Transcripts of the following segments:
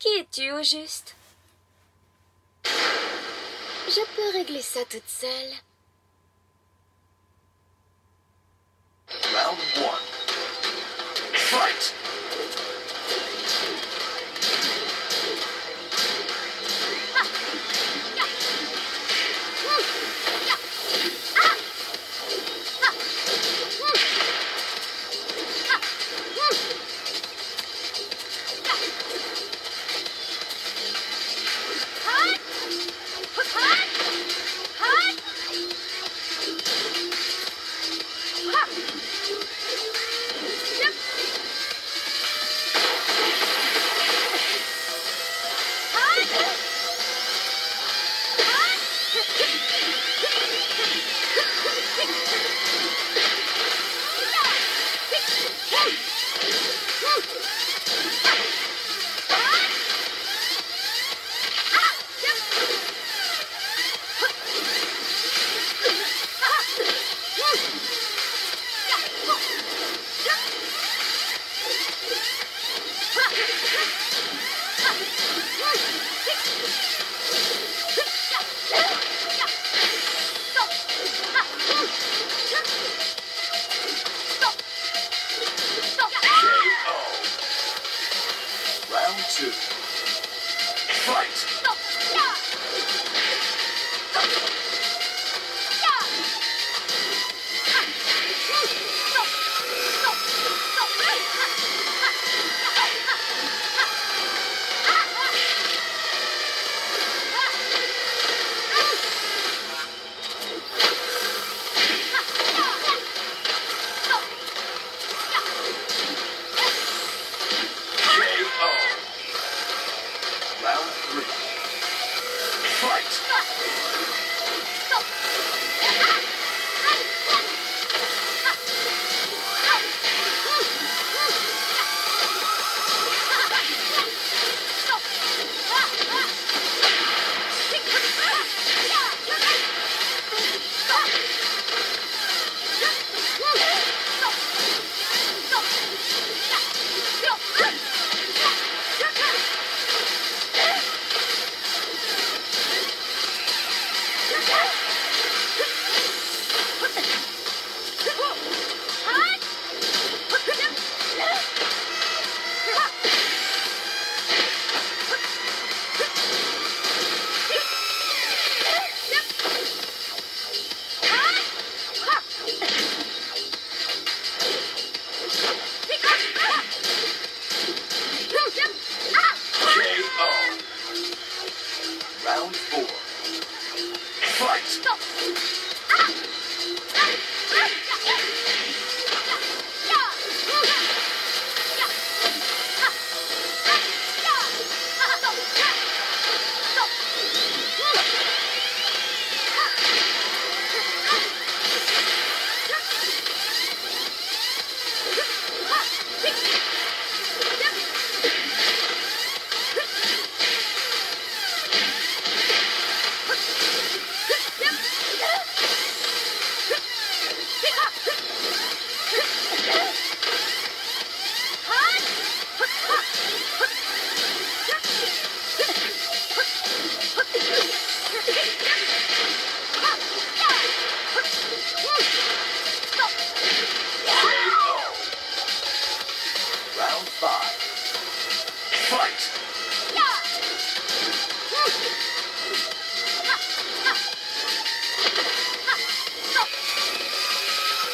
Qui es-tu au juste? Je peux régler ça toute seule. Round 1. Fight!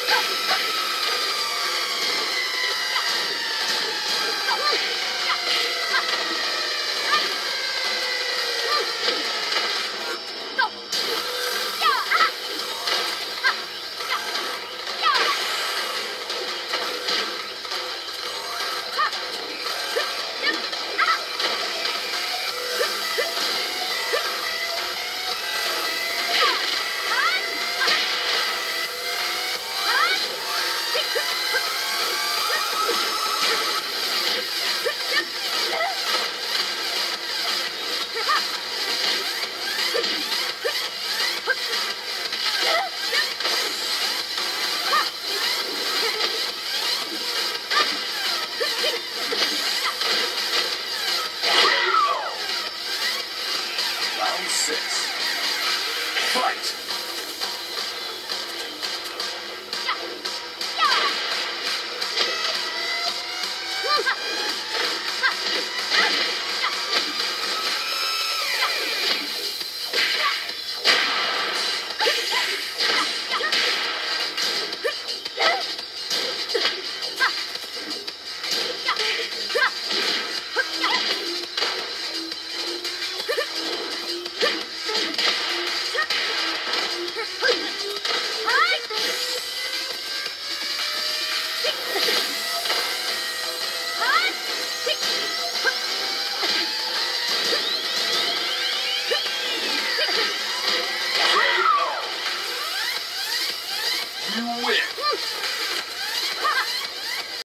Let's go.